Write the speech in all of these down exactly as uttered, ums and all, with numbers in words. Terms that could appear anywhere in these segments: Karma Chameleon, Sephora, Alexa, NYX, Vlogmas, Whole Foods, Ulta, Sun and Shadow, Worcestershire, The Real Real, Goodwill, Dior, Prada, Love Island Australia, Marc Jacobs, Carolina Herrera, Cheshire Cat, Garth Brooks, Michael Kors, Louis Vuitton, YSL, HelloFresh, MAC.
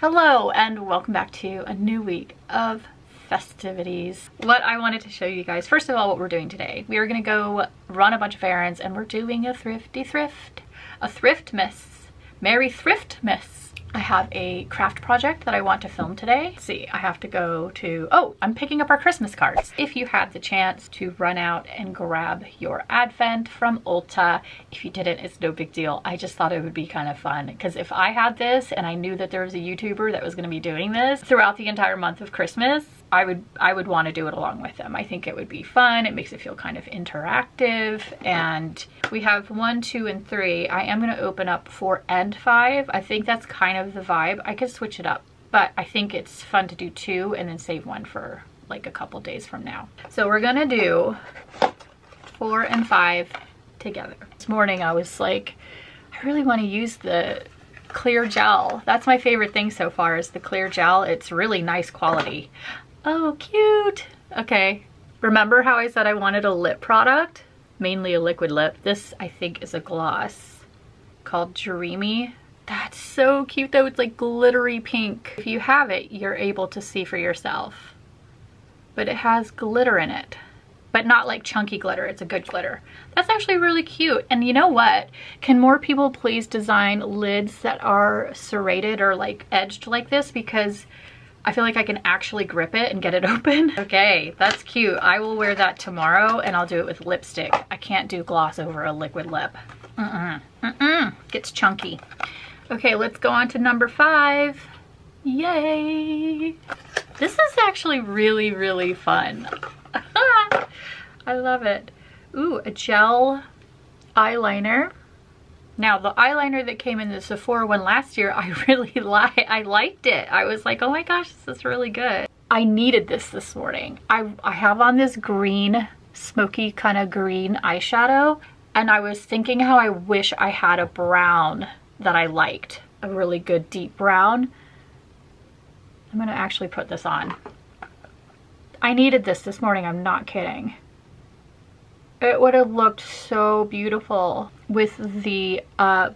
Hello and welcome back to a new week of festivities. What I wanted to show you guys, first of all, what we're doing today. We are gonna go run a bunch of errands and we're doing a thrifty thrift, a thrift miss, Merry Thrift Miss. I have a craft project that I want to film today. Let's see, I have to go to, oh, I'm picking up our Christmas cards. If you had the chance to run out and grab your Advent from Ulta, if you didn't, it's no big deal. I just thought it would be kind of fun because if I had this and I knew that there was a YouTuber that was gonna be doing this throughout the entire month of Christmas, I would I would want to do it along with them. I think it would be fun. It makes it feel kind of interactive. And we have one, two, and three. I am going to open up four and five. I think that's kind of the vibe. I could switch it up, but I think it's fun to do two and then save one for like a couple days from now. So we're going to do four and five together. This morning I was like, I really want to use the clear gel. That's my favorite thing so far is the clear gel. It's really nice quality. Oh, cute. Okay. Remember how I said I wanted a lip product? Mainly a liquid lip. This, I think, is a gloss called Dreamy. That's so cute, though. It's like glittery pink. If you have it, you're able to see for yourself. But it has glitter in it. But not like chunky glitter. It's a good glitter. That's actually really cute. And you know what? Can more people please design lids that are serrated or like edged like this? Because I feel like I can actually grip it and get it open. Okay, that's cute. I will wear that tomorrow and I'll do it with lipstick. I can't do gloss over a liquid lip. Mm-mm. Mm-mm. Gets chunky. Okay, let's go on to number five. Yay! This is actually really, really fun. I love it. Ooh, a gel eyeliner. Now, the eyeliner that came in the Sephora one last year, I really li- I liked it. I was like, oh my gosh, this is really good. I needed this this morning. I, I have on this green, smoky kind of green eyeshadow, and I was thinking how I wish I had a brown that I liked, a really good deep brown. I'm gonna actually put this on. I needed this this morning, I'm not kidding. It would have looked so beautiful with the uh,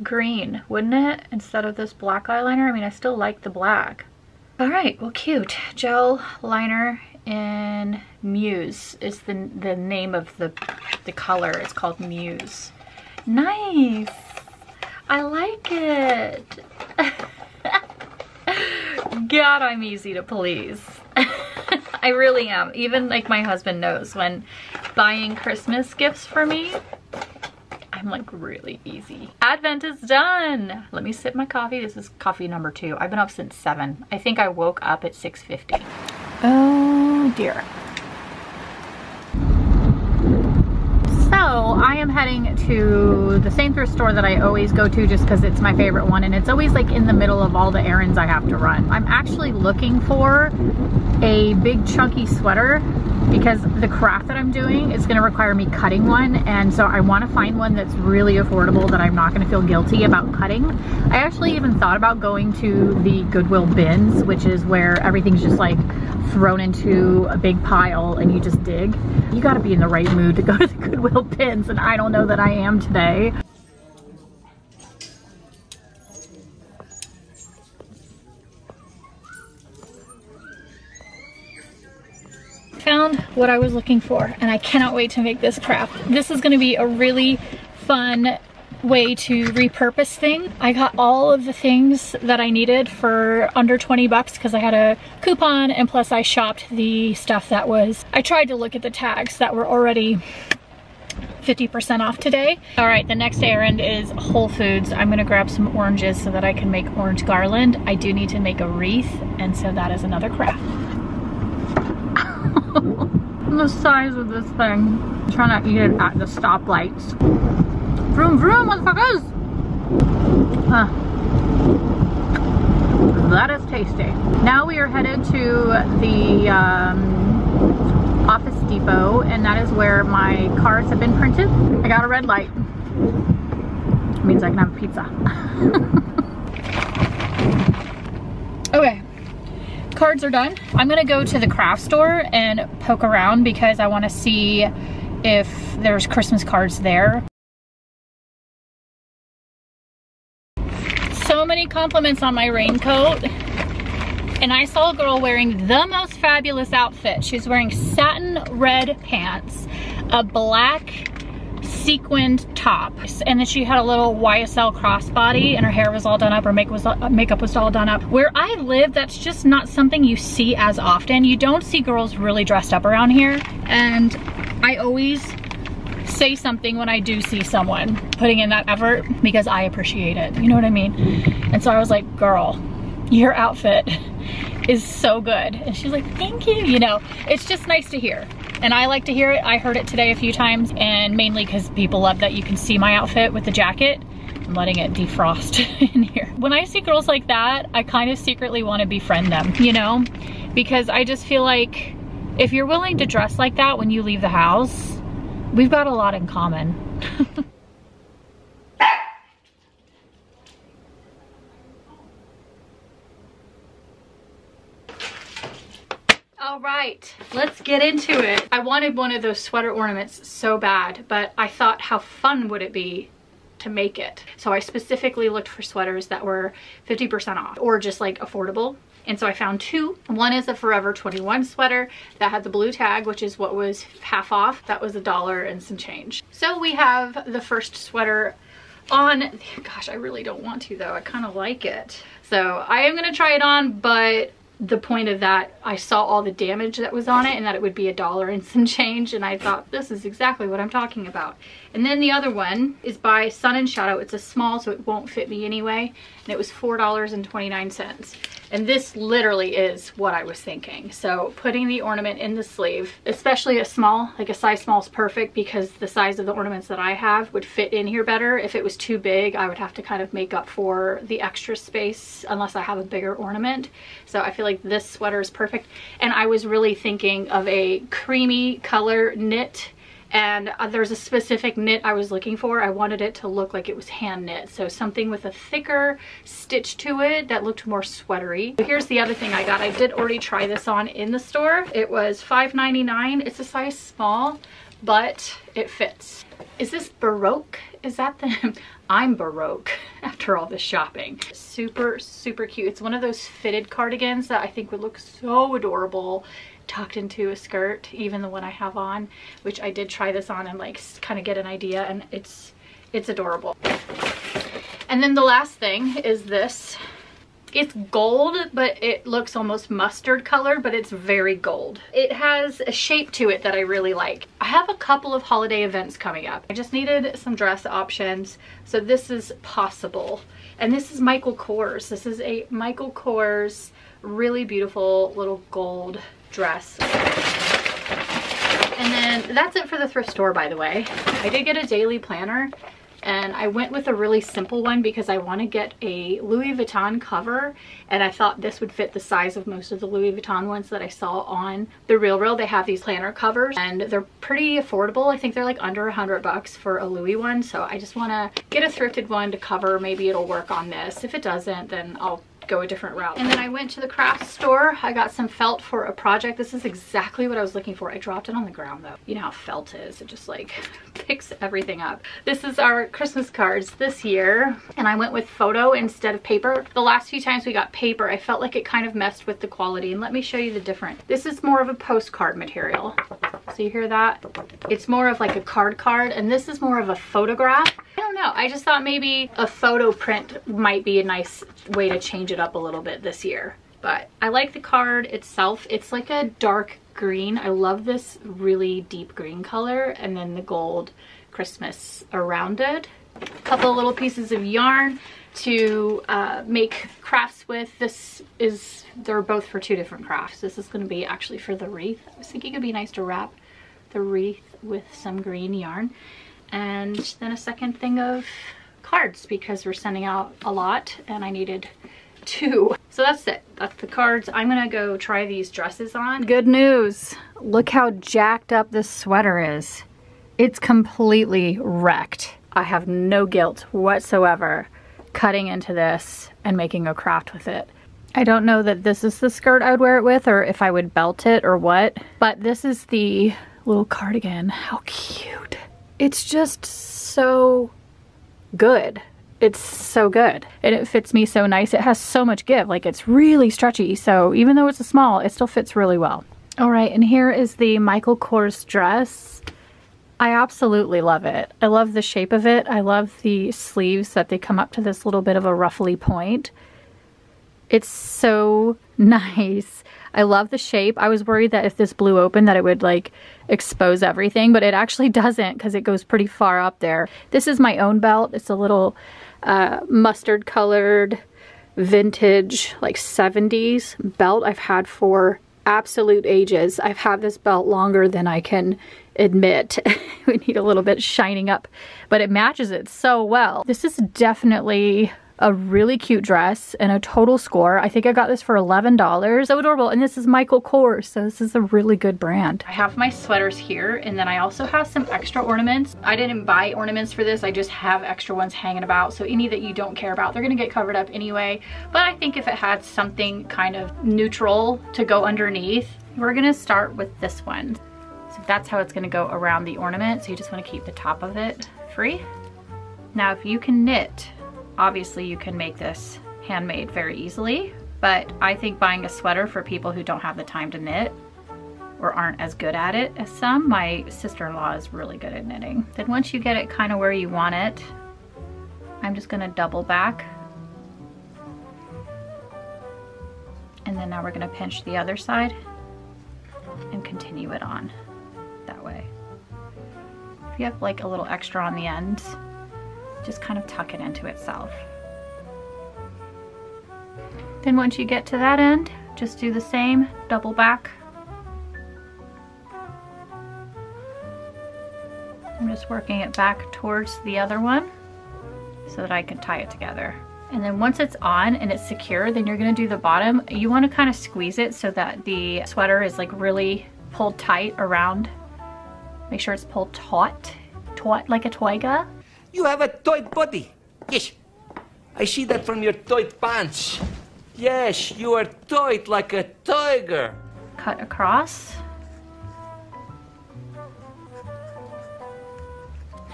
green, wouldn't it? Instead of this black eyeliner. I mean, I still like the black. All right, well, cute. Gel liner in Muse is the, the name of the, the color. It's called Muse. Nice. I like it. God, I'm easy to please. I really am. Even like my husband knows when buying Christmas gifts for me, I'm like really easy. Advent is done. Let me sip my coffee. This is coffee number two. I've been up since seven. I think I woke up at six fifty. Oh dear. So I am heading to the same thrift store that I always go to just because it's my favorite one. And it's always like in the middle of all the errands I have to run. I'm actually looking for a big chunky sweater because the craft that I'm doing is gonna require me cutting one, and so I wanna find one that's really affordable that I'm not gonna feel guilty about cutting. I actually even thought about going to the Goodwill bins, which is where everything's just like thrown into a big pile and you just dig. You gotta be in the right mood to go to the Goodwill bins, and I don't know that I am today. Found what I was looking for, and I cannot wait to make this craft. This is going to be a really fun way to repurpose things. I got all of the things that I needed for under twenty bucks because I had a coupon, and plus I shopped the stuff that was, I tried to look at the tags that were already fifty percent off today. All right, the next errand is Whole Foods. I'm gonna grab some oranges so that I can make orange garland. I do need to make a wreath, and so that is another craft. The size of this thing. Try not to eat it at the stoplights. Vroom vroom, motherfuckers! Huh. That is tasty. Now we are headed to the um, Office Depot, and that is where my cards have been printed. I got a red light. It means I can have pizza. Okay. Cards are done. I'm gonna go to the craft store and poke around because I want to see if there's Christmas cards there. So many compliments on my raincoat. And I saw a girl wearing the most fabulous outfit. She's wearing satin red pants, a black sequined top, and then she had a little Y S L crossbody, and her hair was all done up, her makeup was all, makeup was all done up. Where I live, that's just not something you see as often. You don't see girls really dressed up around here, and I always say something when I do see someone putting in that effort because I appreciate it, you know what I mean? And so I was like, girl, your outfit is so good. And she's like, thank you. You know, it's just nice to hear. And I like to hear it. I heard it today a few times, and mainly because people love that you can see my outfit with the jacket. I'm letting it defrost in here. When I see girls like that, I kind of secretly want to befriend them, you know, because I just feel like if you're willing to dress like that when you leave the house, we've got a lot in common. All right, let's get into it. I wanted one of those sweater ornaments so bad, but I thought, how fun would it be to make it? So I specifically looked for sweaters that were fifty percent off or just like affordable. And so I found two. One is a Forever twenty-one sweater that had the blue tag, which is what was half off. That was a dollar and some change. So we have the first sweater on. Gosh, I really don't want to though. I kind of like it. So I am gonna try it on, but the point of that, I saw all the damage that was on it and that it would be a dollar and some change, and I thought, this is exactly what I'm talking about. And then the other one is by Sun and Shadow. It's a small, so it won't fit me anyway, and it was four dollars and twenty-nine cents. And this literally is what I was thinking. So putting the ornament in the sleeve, especially a small, like a size small is perfect because the size of the ornaments that I have would fit in here better. If it was too big, I would have to kind of make up for the extra space unless I have a bigger ornament. So I feel like this sweater is perfect, and I was really thinking of a creamy color knit, and there's a specific knit I was looking for. I wanted it to look like it was hand knit, so something with a thicker stitch to it that looked more sweatery. Here's the other thing I got. I did already try this on in the store. It was five ninety-nine. It's a size small, but it fits. Is this Baroque? Is that the I'm Baroque after all this shopping. Super, super cute. It's one of those fitted cardigans that I think would look so adorable tucked into a skirt, even the one I have on, which I did try this on and like kind of get an idea, and it's it's adorable. And then the last thing is this. It's gold, but it looks almost mustard color, but it's very gold. It has a shape to it that I really like. I have a couple of holiday events coming up. I just needed some dress options, so this is possible. And this is Michael Kors. This is a Michael Kors really beautiful little gold dress. And then that's it for the thrift store, by the way. I did get a daily planner, and I went with a really simple one because I want to get a Louis Vuitton cover, and I thought this would fit the size of most of the Louis Vuitton ones that I saw on The Real Real. They have these planner covers and they're pretty affordable. I think they're like under a hundred bucks for a Louis one, so I just want to get a thrifted one to cover. Maybe it'll work on this. If it doesn't, then I'll go a different route. And then I went to the craft store. I got some felt for a project. This is exactly what I was looking for. I dropped it on the ground though. You know how felt is, it just like picks everything up. This is our Christmas cards this year, and I went with photo instead of paper. The last few times we got paper, I felt like it kind of messed with the quality, and let me show you the difference. This is more of a postcard material. So you hear that? It's more of like a card card, and this is more of a photograph. I don't know, I just thought maybe a photo print might be a nice way to change it up a little bit this year. But I like the card itself. It's like a dark green. I love this really deep green color, and then the gold Christmas around it. A couple little pieces of yarn to uh, make crafts with. This is, they're both for two different crafts. This is going to be actually for the wreath. I was thinking it'd be nice to wrap the wreath with some green yarn. And then a second thing of cards because we're sending out a lot and I needed two. So that's it. That's the cards. I'm gonna go try these dresses on. Good news. Look how jacked up this sweater is. It's completely wrecked. I have no guilt whatsoever cutting into this and making a craft with it. I don't know that this is the skirt I would wear it with or if I would belt it or what, but this is the little cardigan. How cute. It's just so good. it's so good and it fits me so nice. It has so much give, like it's really stretchy. So even though it's a small, it still fits really well. All right, and here is the Michael Kors dress. I absolutely love it. I love the shape of it. I love the sleeves that they come up to this little bit of a ruffly point. It's so nice. I love the shape. I was worried that if this blew open that it would like expose everything, but it actually doesn't because it goes pretty far up there. This is my own belt. It's a little uh, mustard colored vintage like seventies belt I've had for absolute ages. I've had this belt longer than I can admit. We need a little bit shining up, but it matches it so well. This is definitely a really cute dress and a total score. I think I got this for eleven dollars. So adorable. And this is Michael Kors, so this is a really good brand. I have my sweaters here, and then I also have some extra ornaments. I didn't buy ornaments for this. I just have extra ones hanging about. So any that you don't care about, they're gonna get covered up anyway. But I think if it had something kind of neutral to go underneath, we're gonna start with this one. So that's how it's gonna go around the ornament. So you just wanna keep the top of it free. Now, if you can knit, obviously you can make this handmade very easily, but I think buying a sweater for people who don't have the time to knit or aren't as good at it as some, my sister-in-law is really good at knitting. Then once you get it kind of where you want it, I'm just gonna double back. And then now we're gonna pinch the other side and continue it on that way. If you have like a little extra on the ends, just kind of tuck it into itself. Then once you get to that end, just do the same, double back. I'm just working it back towards the other one so that I can tie it together. And then once it's on and it's secure, then you're gonna do the bottom. You wanna kind of squeeze it so that the sweater is like really pulled tight around. Make sure it's pulled taut, taut like a toiga. You have a tight body. Yes. I see that from your tight pants. Yes, you are tight like a tiger. Cut across.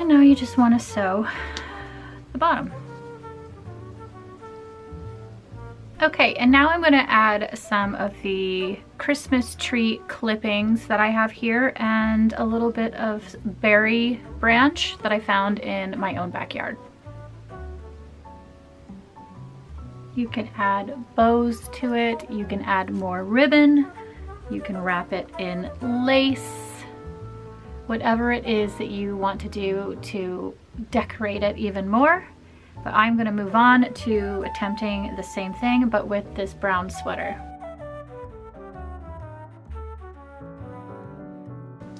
And now you just want to sew the bottom. Okay, and now I'm going to add some of the Christmas tree clippings that I have here and a little bit of berry branch that I found in my own backyard. You can add bows to it, you can add more ribbon, you can wrap it in lace, whatever it is that you want to do to decorate it even more. But I'm gonna move on to attempting the same thing, but with this brown sweater.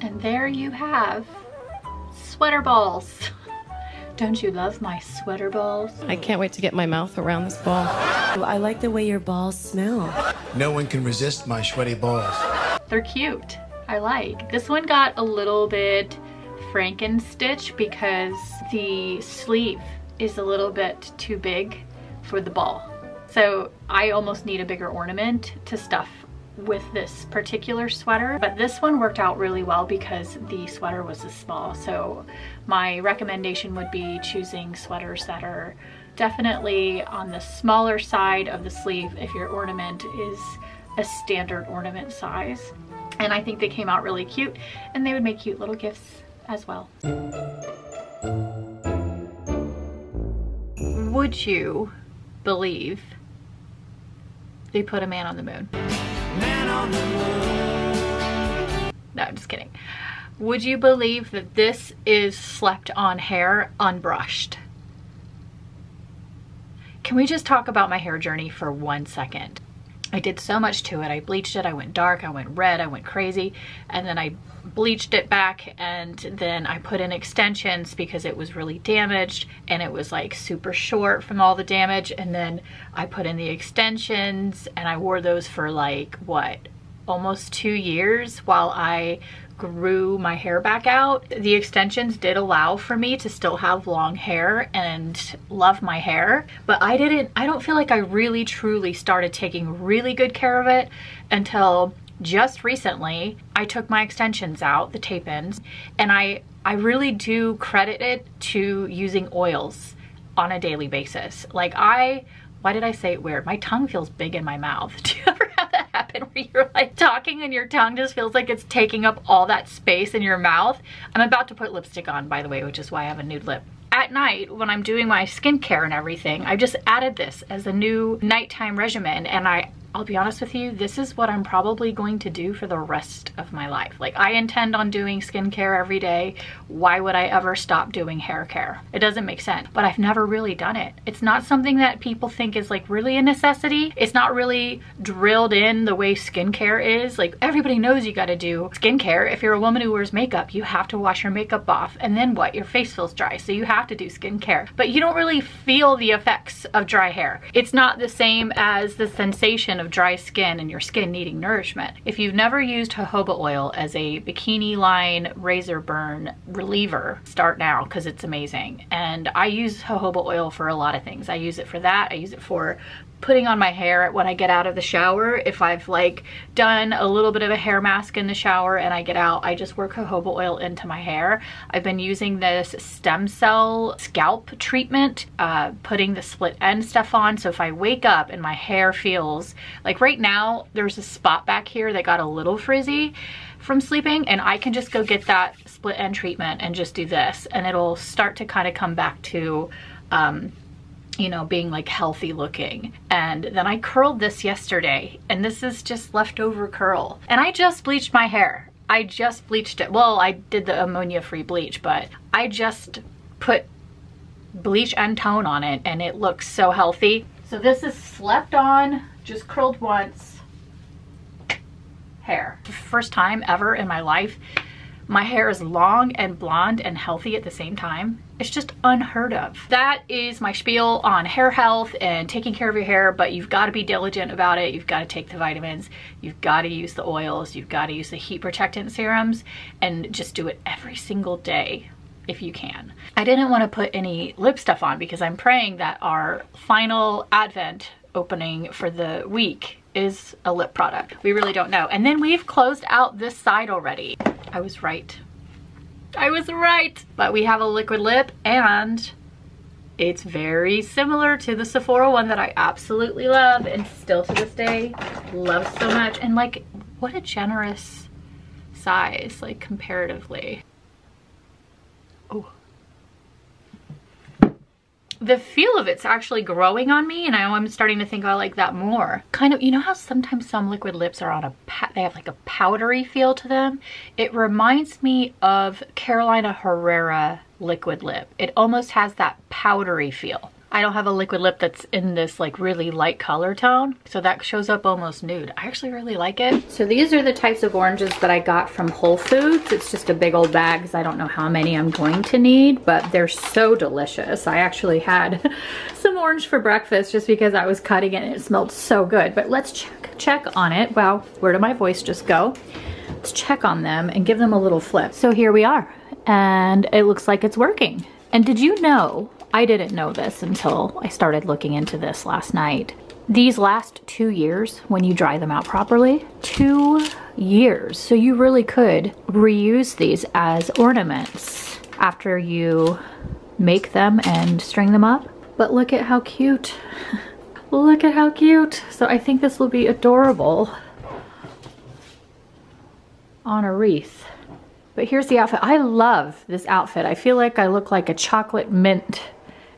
And there you have sweater balls. Don't you love my sweater balls? I can't wait to get my mouth around this ball. I like the way your balls smell. No one can resist my sweaty balls. They're cute, I like. This one got a little bit Frankenstitch because the sleeve is a little bit too big for the ball. So I almost need a bigger ornament to stuff with this particular sweater, but this one worked out really well because the sweater was this small. So my recommendation would be choosing sweaters that are definitely on the smaller side of the sleeve if your ornament is a standard ornament size. And I think they came out really cute, and they would make cute little gifts as well. Would you believe they put a man on the moon? Man on the moon. No, I'm just kidding. Would you believe that this is slept on hair unbrushed? Can we just talk about my hair journey for one second? I did so much to it. I bleached it, I went dark, I went red, I went crazy, and then I bleached it back, and then I put in extensions because it was really damaged and it was like super short from all the damage, and then I put in the extensions and I wore those for like, what, almost two years while I grew my hair back out. The extensions did allow for me to still have long hair and love my hair, but I didn't, I don't feel like I really truly started taking really good care of it until just recently. I took my extensions out, the tape ends, and I, I really do credit it to using oils. on a daily basis. Like I, why did I say it weird? My tongue feels big in my mouth. Do you ever have that happen where you're like talking and your tongue just feels like it's taking up all that space in your mouth? I'm about to put lipstick on, by the way, which is why I have a nude lip. At night, when I'm doing my skincare and everything, I've just added this as a new nighttime regimen, and I, I'll be honest with you, this is what I'm probably going to do for the rest of my life. Like, I intend on doing skincare every day. Why would I ever stop doing hair care? It doesn't make sense, but I've never really done it. It's not something that people think is like really a necessity. It's not really drilled in the way skincare is. Like, everybody knows you gotta do skincare. If you're a woman who wears makeup, you have to wash your makeup off, and then what? Your face feels dry, so you have to do skincare. But you don't really feel the effects of dry hair. It's not the same as the sensation of dry skin and your skin needing nourishment. If you've never used jojoba oil as a bikini line razor burn reliever, start now, because it's amazing. And I use jojoba oil for a lot of things. I use it for that. I use it for putting on my hair when I get out of the shower. If I've like done a little bit of a hair mask in the shower and I get out, I just work jojoba oil into my hair. I've been using this stem cell scalp treatment, uh, putting the split end stuff on. So if I wake up and my hair feels like, right now there's a spot back here that got a little frizzy from sleeping, and I can just go get that split end treatment and just do this, and it'll start to kind of come back to um, you know, being like healthy looking. And then I curled this yesterday, and this is just leftover curl. And I just bleached my hair. I just bleached it. Well, I did the ammonia-free bleach, but I just put bleach and tone on it, and it looks so healthy. So this is slept on, just curled once, hair. First time ever in my life, my hair is long and blonde and healthy at the same time. It's just unheard of. That is my spiel on hair health and taking care of your hair, but you've got to be diligent about it. You've got to take the vitamins. You've got to use the oils. You've got to use the heat protectant serums, and just do it every single day if you can. I didn't want to put any lip stuff on because I'm praying that our final Advent opening for the week is a lip product. We really don't know. And then we've closed out this side already. I was right. I was right. But we have a liquid lip, and it's very similar to the Sephora one that I absolutely love and still to this day love so much. And like, what a generous size, like comparatively. Oh. The feel of it's actually growing on me, and I, I'm starting to think I like that more. Kind of, you know how sometimes some liquid lips are on a, they have like a powdery feel to them? It reminds me of Carolina Herrera liquid lip. It almost has that powdery feel. I don't have a liquid lip that's in this like really light color tone, so that shows up almost nude. I actually really like it. So these are the types of oranges that I got from Whole Foods. It's just a big old bag because I don't know how many I'm going to need, but they're so delicious. I actually had some orange for breakfast just because I was cutting it and it smelled so good. But let's check, check on it. Wow, where did my voice just go? Let's check on them and give them a little flip. So here we are, and it looks like it's working. And did you know, I didn't know this until I started looking into this last night. These last two years when you dry them out properly, two years. So you really could reuse these as ornaments after you make them and string them up. But look at how cute. Look at how cute. So I think this will be adorable on a wreath. But here's the outfit. I love this outfit. I feel like I look like a chocolate mint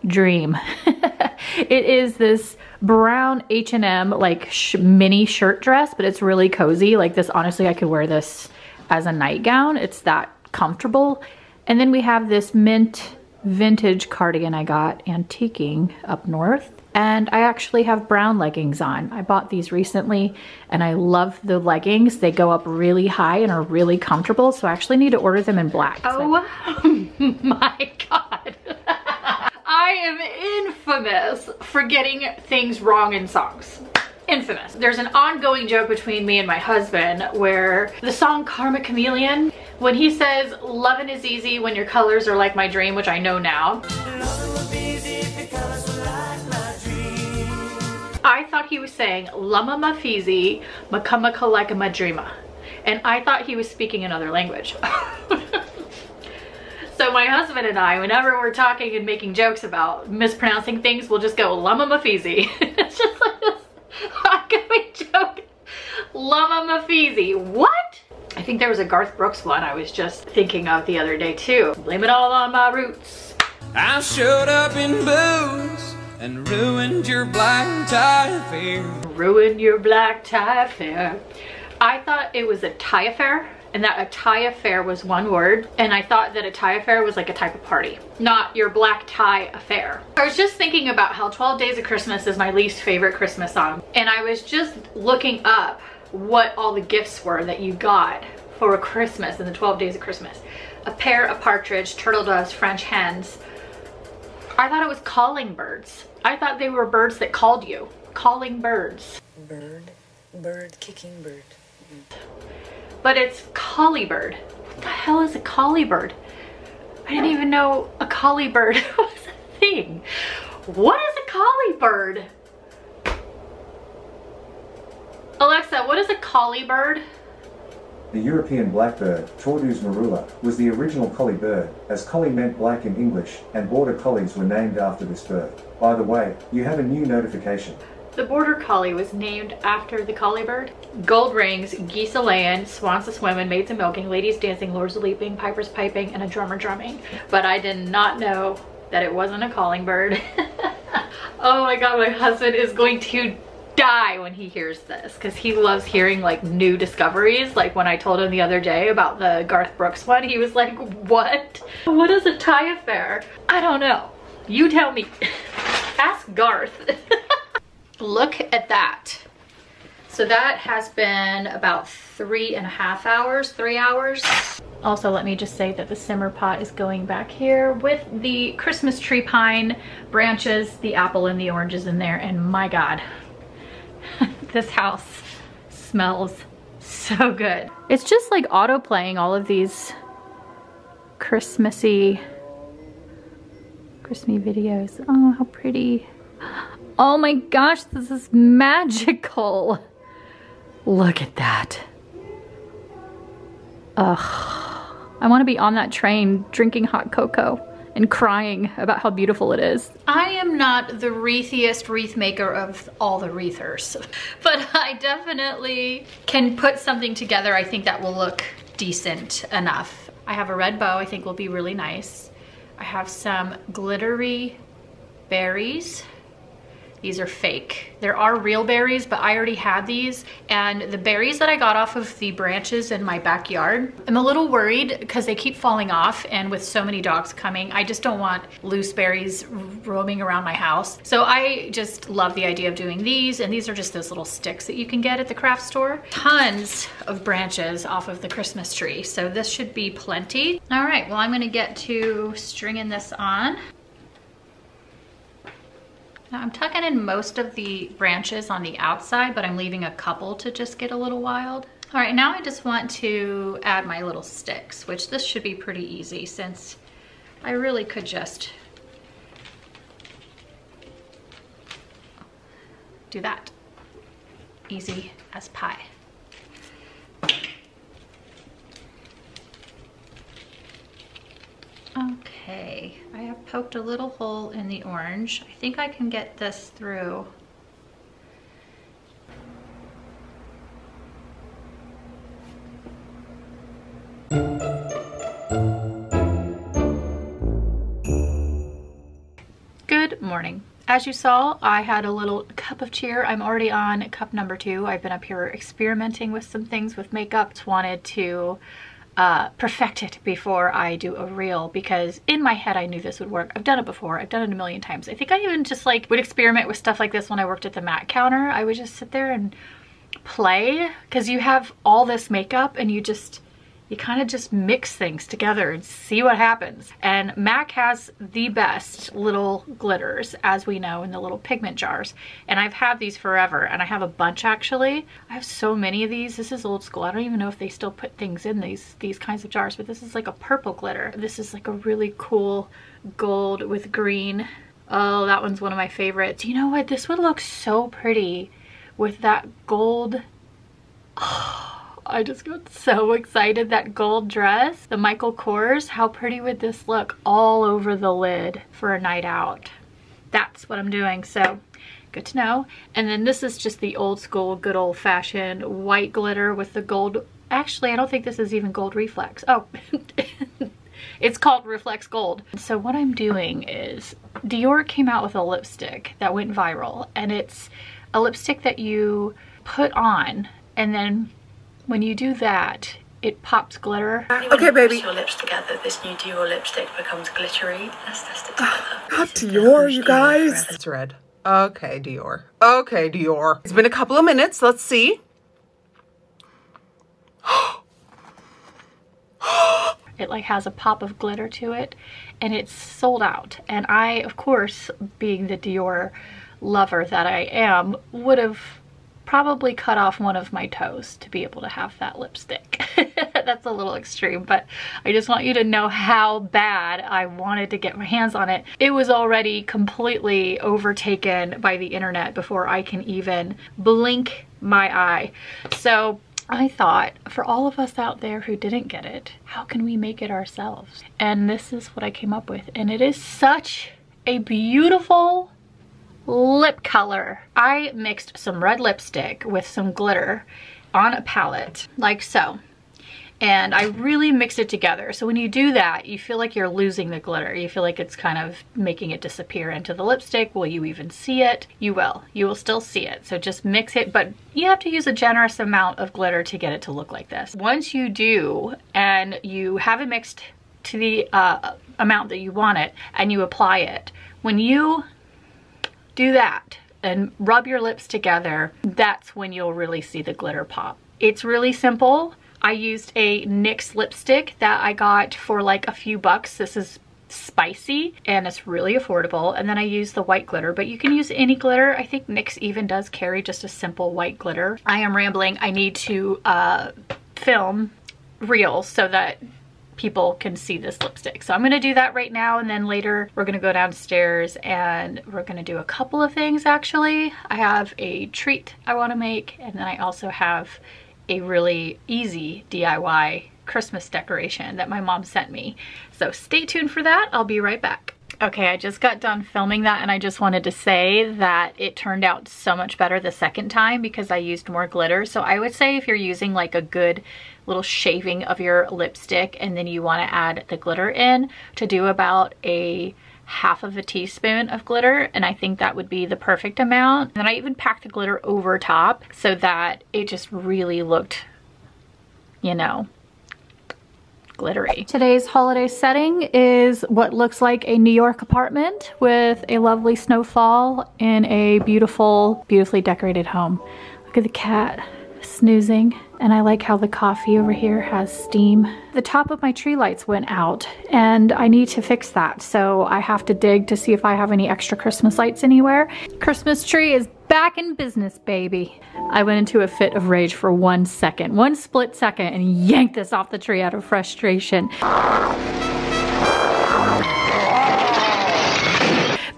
dream. It is this brown H and M like sh mini shirt dress, but it's really cozy. Like this, honestly, I could wear this as a nightgown. It's that comfortable. And then we have this mint vintage cardigan I got antiquing up north. And I actually have brown leggings on. I bought these recently, and I love the leggings. They go up really high and are really comfortable, so I actually need to order them in black. Oh, so my God. I am infamous for getting things wrong in songs. Infamous. There's an ongoing joke between me and my husband where the song Karma Chameleon, when he says, "Lovin' is easy when your colors are like my dream," which I know now. I thought he was saying lama mafizi makama kalaka madrima, and I thought he was speaking another language. So my husband and I, whenever we're talking and making jokes about mispronouncing things, we'll just go Lama Mafizi. It's just like this ongoing joke. Lama Mafizi. What? I think there was a Garth Brooks one I was just thinking of the other day too. Blame it all on my roots. I showed up in booze and ruined your black tie affair. Ruined your black tie affair. I thought it was a tie affair, and that a tie affair was one word, and I thought that a tie affair was like a type of party, not your black tie affair. I was just thinking about how twelve Days of Christmas is my least favorite Christmas song, and I was just looking up what all the gifts were that you got for Christmas in the twelve Days of Christmas. A pear, a partridge, turtle doves, French hens. I thought it was calling birds. I thought they were birds that called you. Calling birds. Bird, bird, kicking bird. But it's collie bird. What the hell is a collie bird? I didn't even know a collie bird was a thing. What is a collie bird? Alexa, what is a collie bird? The European blackbird, Tordus marula, was the original collie bird, as collie meant black in English, and border collies were named after this bird. By the way, you have a new notification. The border collie was named after the collie bird. Gold rings, geese a-laying, swans a-swimming, maids a-milking, ladies dancing, lords a-leaping, pipers piping, and a drummer drumming. But I did not know that it wasn't a calling bird. Oh my god, my husband is going to die when he hears this, because he loves hearing like new discoveries. Like when I told him the other day about the Garth Brooks one, he was like, what? What is a tie affair? I don't know. You tell me. Ask Garth. Look at that. So that has been about three and a half hours, three hours. Also, let me just say that the simmer pot is going back here with the Christmas tree pine branches, the apple and the oranges in there, and my god, this house smells so good. It's just like auto playing all of these Christmassy, Christmassy videos. Oh, how pretty. Oh my gosh, this is magical. Look at that. Ugh. I want to be on that train drinking hot cocoa and crying about how beautiful it is. I am not the wreathiest wreath maker of all the wreathers, but I definitely can put something together I think that will look decent enough. I have a red bow I think will be really nice. I have some glittery berries. These are fake. There are real berries, but I already had these. And the berries that I got off of the branches in my backyard, I'm a little worried because they keep falling off, and with so many dogs coming, I just don't want loose berries roaming around my house. So I just love the idea of doing these, and these are just those little sticks that you can get at the craft store. Tons of branches off of the Christmas tree, so this should be plenty. All right, well, I'm gonna get to stringing this on. Now I'm tucking in most of the branches on the outside, but I'm leaving a couple to just get a little wild. All right, now I just want to add my little sticks, which this should be pretty easy since I really could just do that. Easy as pie. Okay, I have poked a little hole in the orange. I think I can get this through. Good morning. As you saw, I had a little cup of cheer. I'm already on cup number two. I've been up here experimenting with some things with makeup. Just wanted to Uh, perfect it before I do a reel, because in my head I knew this would work. I've done it before. I've done it a million times. I think I even just like would experiment with stuff like this when I worked at the MAC counter. I would just sit there and play, because you have all this makeup and you just you kind of just mix things together and see what happens. And MAC has the best little glitters, as we know, in the little pigment jars. And I've had these forever, and I have a bunch actually. I have so many of these. This is old school. I don't even know if they still put things in these, these kinds of jars, but this is like a purple glitter. This is like a really cool gold with green. Oh, that one's one of my favorites. You know what? This would look so pretty with that gold. Oh. I just got so excited. That gold dress, the Michael Kors, how pretty would this look all over the lid for a night out? That's what I'm doing, so good to know. And then this is just the old school, good old fashioned white glitter with the gold. Actually, I don't think this is even gold reflex. Oh, it's called reflex gold. So what I'm doing is, Dior came out with a lipstick that went viral, and it's a lipstick that you put on, and then when you do that, it pops glitter. Okay, baby. When you put your lips together, this new Dior lipstick becomes glittery. Let's test it together. God, Dior, you guys. It's red. Okay, Dior. Okay, Dior. It's been a couple of minutes. Let's see. It like has a pop of glitter to it, and it's sold out. And I, of course, being the Dior lover that I am, would have probably cut off one of my toes to be able to have that lipstick. That's a little extreme, but I just want you to know how bad I wanted to get my hands on it. It was already completely overtaken by the internet before I can even blink my eye. So I thought, for all of us out there who didn't get it, how can we make it ourselves? And this is what I came up with, and it is such a beautiful lip color. I mixed some red lipstick with some glitter on a palette, like so. And I really mixed it together. So when you do that, you feel like you're losing the glitter. You feel like it's kind of making it disappear into the lipstick. Will you even see it? You will. You will still see it. So just mix it, but you have to use a generous amount of glitter to get it to look like this. Once you do, and you have it mixed to the uh, amount that you want it, and you apply it, when you do that and rub your lips together, that's when you'll really see the glitter pop. It's really simple. I used a NYX lipstick that I got for like a few bucks. This is spicy and it's really affordable. And then I used the white glitter, but you can use any glitter. I think NYX even does carry just a simple white glitter. I am rambling. I need to uh, film reels so that people can see this lipstick. So I'm gonna do that right now, and then later we're gonna go downstairs and we're gonna do a couple of things actually. I have a treat I wanna make, and then I also have a really easy D I Y Christmas decoration that my mom sent me. So stay tuned for that, I'll be right back. Okay, I just got done filming that, and I just wanted to say that it turned out so much better the second time because I used more glitter. So I would say if you're using like a good little shaving of your lipstick and then you want to add the glitter in, to do about a half of a teaspoon of glitter, and I think that would be the perfect amount. And then I even packed the glitter over top so that it just really looked, you know, glittery. Today's holiday setting is what looks like a New York apartment with a lovely snowfall in a beautiful, beautifully decorated home. Look at the cat snoozing, and I like how the coffee over here has steam. The top of my tree lights went out, and I need to fix that, so I have to dig to see if I have any extra Christmas lights anywhere. Christmas tree is back in business, baby. I went into a fit of rage for one second, one split second, and yanked this off the tree out of frustration.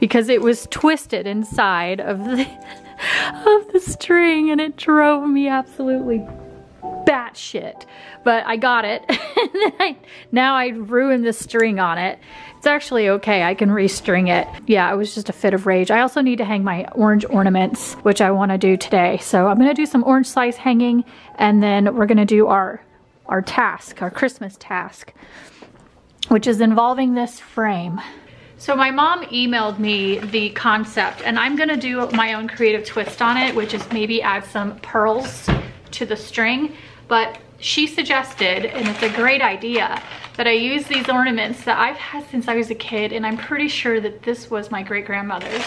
Because it was twisted inside of the, of the string, and it drove me absolutely batshit. But I got it. I, now I ruined the string on it. It's actually okay, I can restring it. Yeah, it was just a fit of rage. I also need to hang my orange ornaments, which I wanna do today. So I'm gonna do some orange slice hanging, and then we're gonna do our, our task, our Christmas task, which is involving this frame. So my mom emailed me the concept, and I'm gonna do my own creative twist on it, which is maybe add some pearls to the string. But she suggested, and it's a great idea, that I use these ornaments that I've had since I was a kid, and I'm pretty sure that this was my great-grandmother's.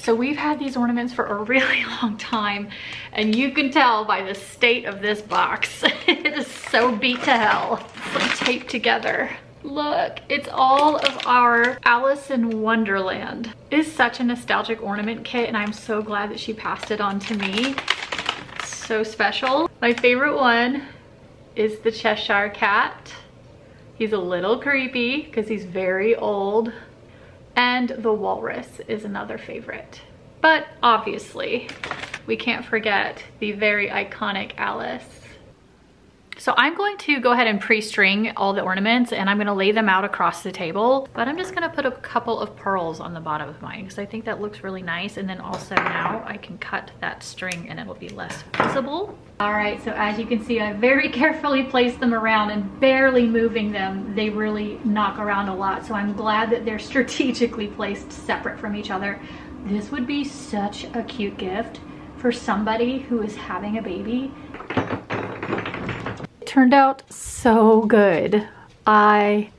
So we've had these ornaments for a really long time, and you can tell by the state of this box. It is so beat to hell. It's like taped together. Look, it's all of our Alice in Wonderland. It is such a nostalgic ornament kit, and I'm so glad that she passed it on to me. It's so special. My favorite one is the Cheshire Cat. He's a little creepy because he's very old. And the walrus is another favorite. But obviously, we can't forget the very iconic Alice. So I'm going to go ahead and pre-string all the ornaments and I'm gonna lay them out across the table, but I'm just gonna put a couple of pearls on the bottom of mine because I think that looks really nice. And then also now I can cut that string and it'll be less visible. All right, so as you can see, I very carefully placed them around and barely moving them. They really knock around a lot. So I'm glad that they're strategically placed separate from each other. This would be such a cute gift for somebody who is having a baby. It turned out so good. I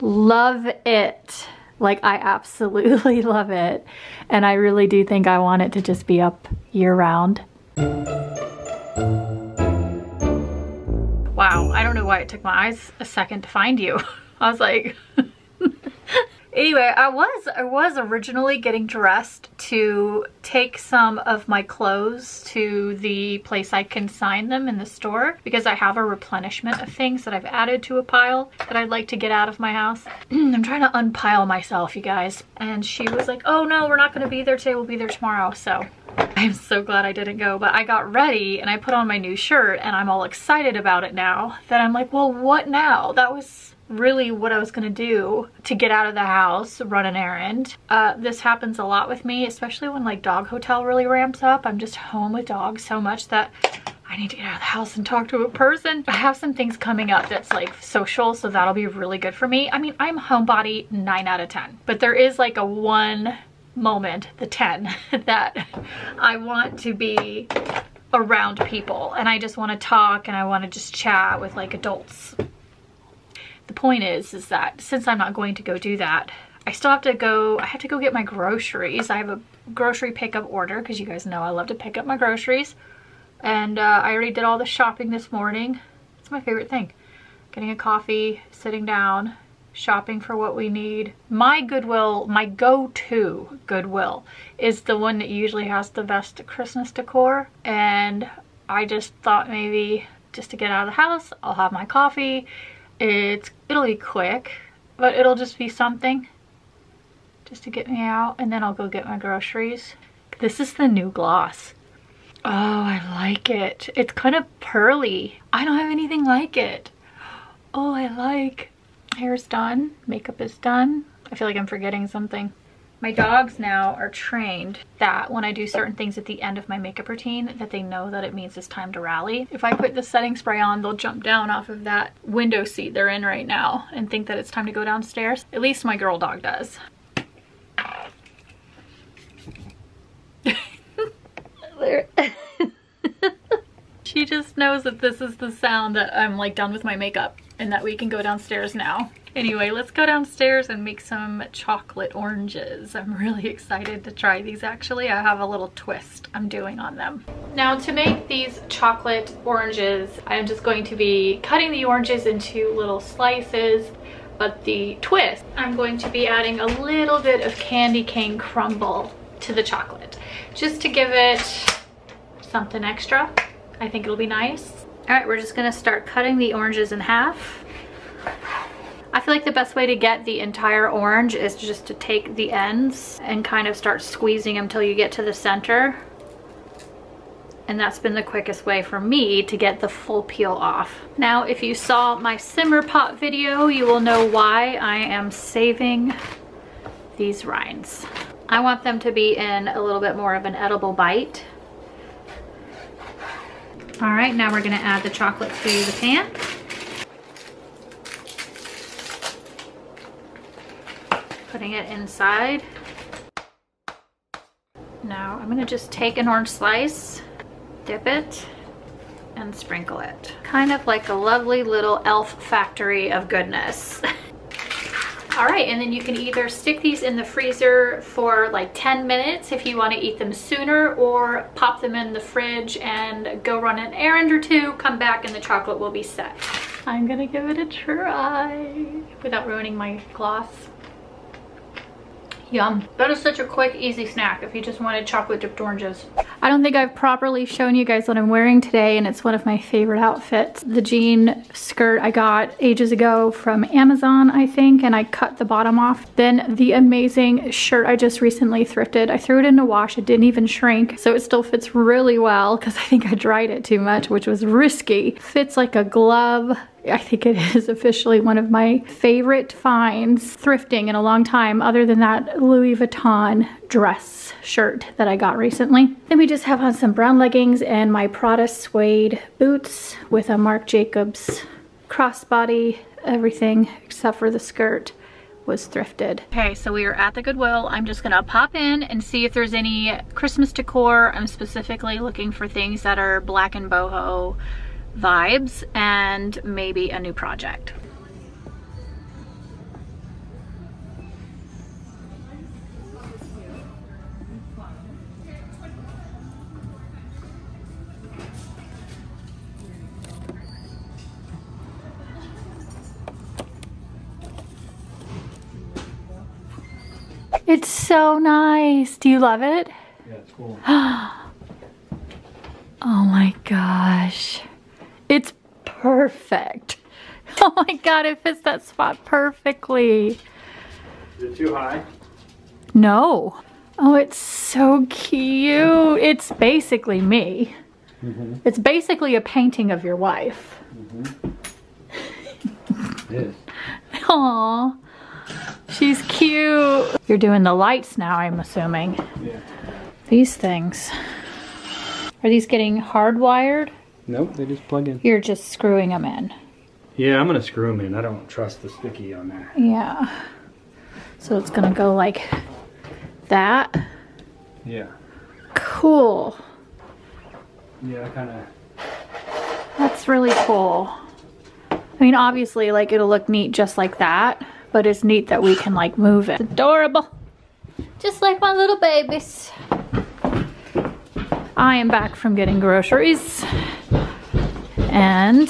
love it. Like, I absolutely love it. And I really do think I want it to just be up year round. Wow, I don't know why it took my eyes a second to find you. I was like... Anyway, I was I was originally getting dressed to take some of my clothes to the place I consign them in the store because I have a replenishment of things that I've added to a pile that I'd like to get out of my house. I'm trying to unpile myself, you guys. And she was like, oh no, we're not gonna be there today, we'll be there tomorrow. So I'm so glad I didn't go, but I got ready and I put on my new shirt and I'm all excited about it now that I'm like, well, what now? That was really what I was gonna do to get out of the house, run an errand. Uh, this happens a lot with me, especially when like dog hotel really ramps up. I'm just home with dogs so much that I need to get out of the house and talk to a person. I have some things coming up that's like social, so that'll be really good for me. I mean, I'm homebody nine out of ten, but there is like a one moment, the ten, that I want to be around people. And I just wanna talk and I wanna just chat with like adults. The point is, is that since I'm not going to go do that, I still have to go, I have to go get my groceries. I have a grocery pickup order because you guys know I love to pick up my groceries. And uh, I already did all the shopping this morning. It's my favorite thing. Getting a coffee, sitting down, shopping for what we need. My Goodwill, my go-to Goodwill is the one that usually has the best Christmas decor. And I just thought maybe just to get out of the house, I'll have my coffee. It's, it'll be quick, but it'll just be something just to get me out, and then I'll go get my groceries. This is the new gloss. Oh, I like it. It's kind of pearly. I don't have anything like it. Oh, I like. Hair's done. Makeup is done. I feel like I'm forgetting something. My dogs now are trained that when I do certain things at the end of my makeup routine, that they know that it means it's time to rally. If I put the setting spray on, they'll jump down off of that window seat they're in right now and think that it's time to go downstairs. At least my girl dog does. She just knows that this is the sound that I'm like done with my makeup and that we can go downstairs now. Anyway, let's go downstairs and make some chocolate oranges. I'm really excited to try these actually. I have a little twist I'm doing on them. Now to make these chocolate oranges, I'm just going to be cutting the oranges into little slices. But the twist, I'm going to be adding a little bit of candy cane crumble to the chocolate just to give it something extra. I think it'll be nice. All right, we're just gonna start cutting the oranges in half. I feel like the best way to get the entire orange is just to take the ends and kind of start squeezing them till you get to the center. And that's been the quickest way for me to get the full peel off. Now, if you saw my simmer pot video, you will know why I am saving these rinds. I want them to be in a little bit more of an edible bite. All right, now we're gonna add the chocolate to the pan. Putting it inside. Now I'm gonna just take an orange slice, dip it, and sprinkle it. Kind of like a lovely little elf factory of goodness. All right, and then you can either stick these in the freezer for like ten minutes if you wanna eat them sooner, or pop them in the fridge and go run an errand or two, come back and the chocolate will be set. I'm gonna give it a try without ruining my gloss. Yum. That is such a quick, easy snack if you just wanted chocolate dipped oranges. I don't think I've properly shown you guys what I'm wearing today, and it's one of my favorite outfits. The jean skirt I got ages ago from Amazon, I think, and I cut the bottom off. Then the amazing shirt I just recently thrifted. I threw it in a wash. It didn't even shrink, so it still fits really well because I think I dried it too much, which was risky. Fits like a glove. I think it is officially one of my favorite finds thrifting in a long time, other than that Louis Vuitton dress shirt that I got recently. Then we just have on some brown leggings and my Prada suede boots with a Marc Jacobs crossbody. Everything except for the skirt was thrifted. Okay, so we are at the Goodwill. I'm just gonna pop in and see if there's any Christmas decor. I'm specifically looking for things that are black and boho vibes and maybe a new project. It's so nice. Do you love it? Yeah, it's cool. Oh my gosh. It's perfect. Oh my God, it fits that spot perfectly. Is it too high? No. Oh, it's so cute. It's basically me. Mm-hmm. It's basically a painting of your wife. Mm-hmm. It is. Aw, she's cute. You're doing the lights now, I'm assuming. Yeah. These things. Are these getting hardwired? Nope, they just plug in. You're just screwing them in. Yeah, I'm gonna screw them in. I don't trust the sticky on there. Yeah. So it's gonna go like that? Yeah. Cool. Yeah, I kinda... That's really cool. I mean, obviously, like, it'll look neat just like that, but it's neat that we can, like, move it. It's adorable. Just like my little babies. I am back from getting groceries. And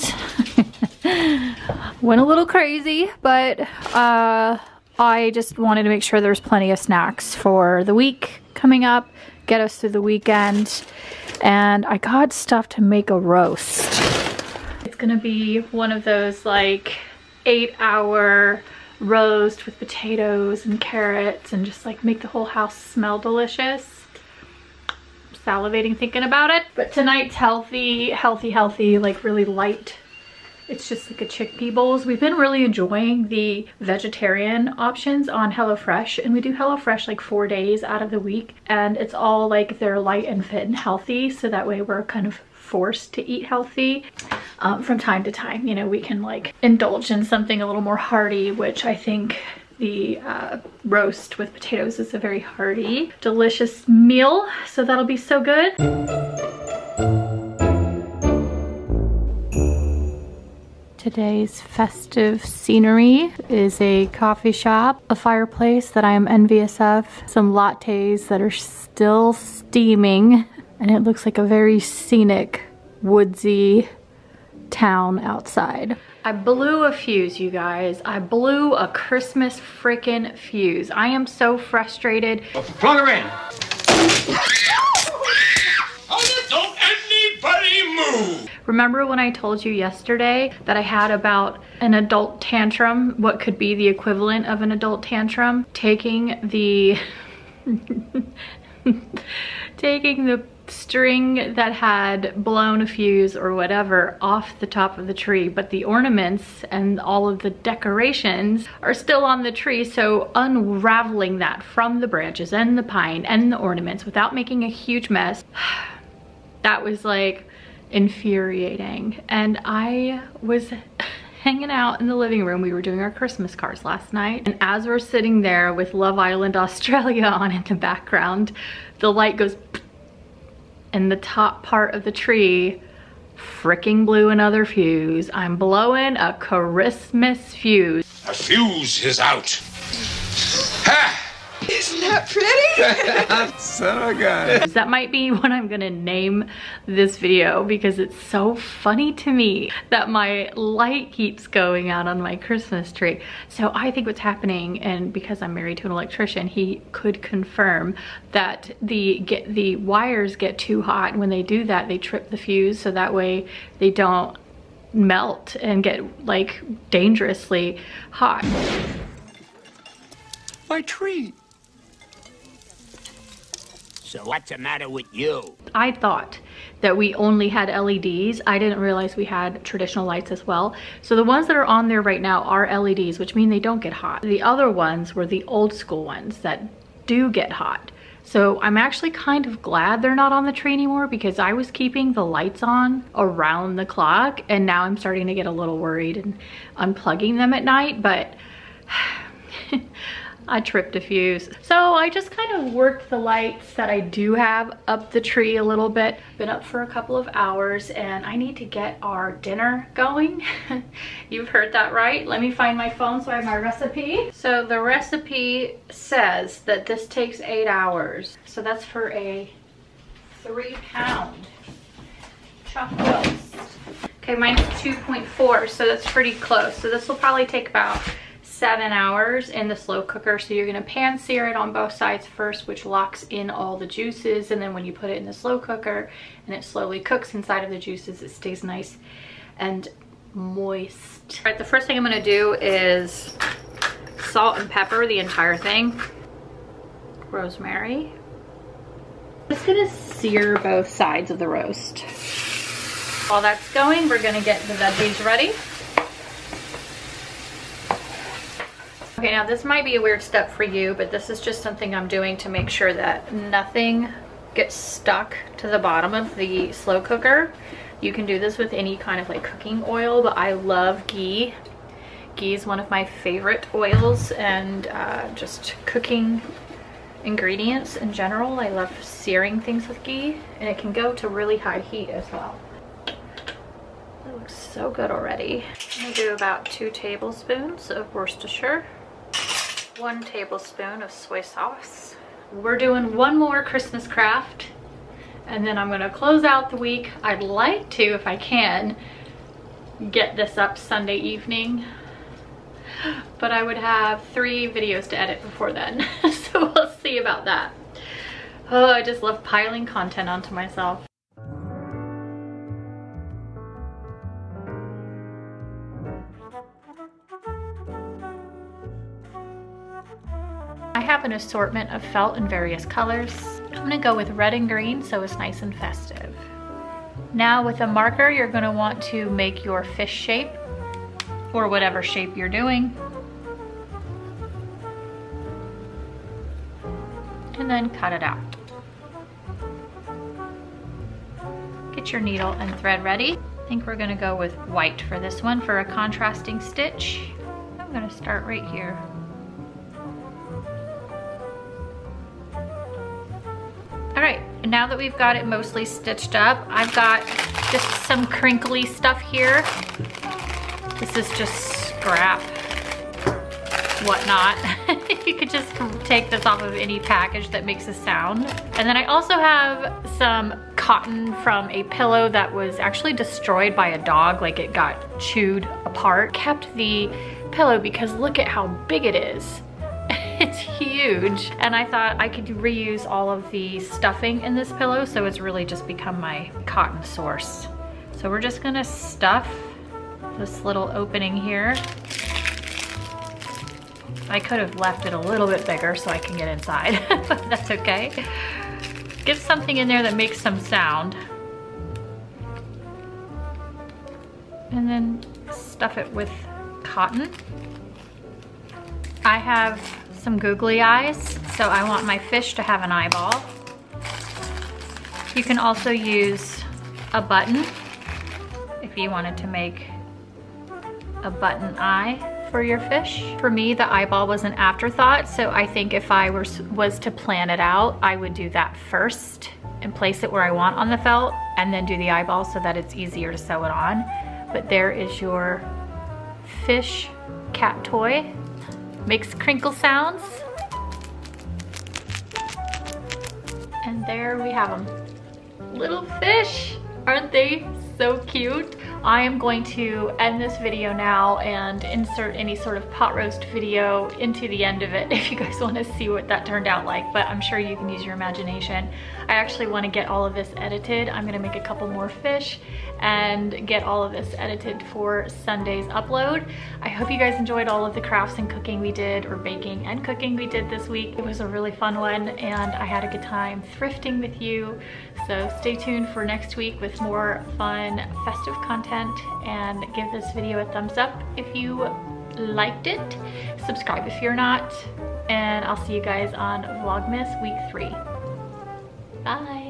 went a little crazy, but uh, I just wanted to make sure there's plenty of snacks for the week coming up, get us through the weekend. And I got stuff to make a roast. It's gonna be one of those like eight hour roast with potatoes and carrots and just like make the whole house smell delicious. Salivating thinking about it. But tonight's healthy, healthy, healthy, like really light. It's just like a chickpea bowls. We've been really enjoying the vegetarian options on HelloFresh, and we do HelloFresh like four days out of the week, and it's all like they're light and fit and healthy, so that way we're kind of forced to eat healthy. Um, from time to time, you know, we can like indulge in something a little more hearty, which I think the uh, roast with potatoes is a very hearty, delicious meal, so that'll be so good. Today's festive scenery is a coffee shop, a fireplace that I am envious of, some lattes that are still steaming, and it looks like a very scenic, woodsy town outside. I blew a fuse, you guys. I blew a Christmas freaking fuse. I am so frustrated. Well, plug her in. Oh, don't anybody move. Remember when I told you yesterday that I had about an adult tantrum, what could be the equivalent of an adult tantrum? Taking the, taking the string that had blown a fuse or whatever off the top of the tree, but the ornaments and all of the decorations are still on the tree, so unraveling that from the branches and the pine and the ornaments without making a huge mess, that was like infuriating. And I was hanging out in the living room. We were doing our Christmas cards last night, and as we're sitting there with Love Island Australia on in the background, the light goes and the top part of the tree fricking blew another fuse. I'm blowing a Christmas fuse. A fuse is out. Ha! Isn't that pretty? So good. That might be what I'm gonna name this video because it's so funny to me that my light keeps going out on my Christmas tree. So I think what's happening, and because I'm married to an electrician, he could confirm that the get the wires get too hot. When they do that, they trip the fuse, so that way they don't melt and get like dangerously hot. My tree. So what's the matter with you? I thought that we only had L E Ds. I didn't realize we had traditional lights as well. So the ones that are on there right now are L E Ds, which mean they don't get hot. The other ones were the old school ones that do get hot. So I'm actually kind of glad they're not on the tree anymore because I was keeping the lights on around the clock, and now I'm starting to get a little worried and unplugging them at night, but I tripped a fuse. So I just kind of worked the lights that I do have up the tree a little bit. Been up for a couple of hours and I need to get our dinner going. You've heard that right. Let me find my phone so I have my recipe. So the recipe says that this takes eight hours. So that's for a three pound chopped roast. Okay, mine's two point four, so that's pretty close. So this will probably take about seven hours in the slow cooker. So you're gonna pan sear it on both sides first, which locks in all the juices, and then when you put it in the slow cooker and it slowly cooks inside of the juices, it stays nice and moist. All right, the first thing I'm gonna do is salt and pepper the entire thing. Rosemary. I'm just gonna sear both sides of the roast. While that's going, we're gonna get the veggies ready. Okay, now this might be a weird step for you, but this is just something I'm doing to make sure that nothing gets stuck to the bottom of the slow cooker. You can do this with any kind of like cooking oil, but I love ghee. Ghee is one of my favorite oils, and uh, just cooking ingredients in general. I love searing things with ghee, and it can go to really high heat as well. That looks so good already. I'm gonna do about two tablespoons of Worcestershire. One tablespoon of soy sauce. We're doing one more Christmas craft and then I'm gonna close out the week. I'd like to, if I can, get this up Sunday evening, but I would have three videos to edit before then. So we'll see about that. Oh, I just love piling content onto myself. I have an assortment of felt in various colors. I'm gonna go with red and green so it's nice and festive. Now with a marker, you're gonna want to make your fish shape or whatever shape you're doing. And then cut it out. Get your needle and thread ready. I think we're gonna go with white for this one for a contrasting stitch. I'm gonna start right here. Now that we've got it mostly stitched up, I've got just some crinkly stuff here. This is just scrap whatnot. You could just take this off of any package that makes a sound. And then I also have some cotton from a pillow that was actually destroyed by a dog, like it got chewed apart. Kept the pillow because look at how big it is. It's huge, and I thought I could reuse all of the stuffing in this pillow, so it's really just become my cotton source. So we're just gonna stuff this little opening here. I could have left it a little bit bigger so I can get inside, but that's okay. Get something in there that makes some sound. And then stuff it with cotton. I have some googly eyes, so I want my fish to have an eyeball. You can also use a button if you wanted to make a button eye for your fish. For me, the eyeball was an afterthought, so I think if I were, was to plan it out, I would do that first and place it where I want on the felt, and then do the eyeball so that it's easier to sew it on. But there is your fish cat toy. Makes crinkle sounds. And there we have them. Little fish, aren't they so cute? I am going to end this video now and insert any sort of pot roast video into the end of it if you guys want to see what that turned out like, but I'm sure you can use your imagination. I actually want to get all of this edited. I'm going to make a couple more fish and get all of this edited for Sunday's upload. I hope you guys enjoyed all of the crafts and cooking we did, or baking and cooking we did this week. It was a really fun one and I had a good time thrifting with you, so stay tuned for next week with more fun festive content. And give this video a thumbs up if you liked it, subscribe if you're not, and I'll see you guys on Vlogmas week three. Bye.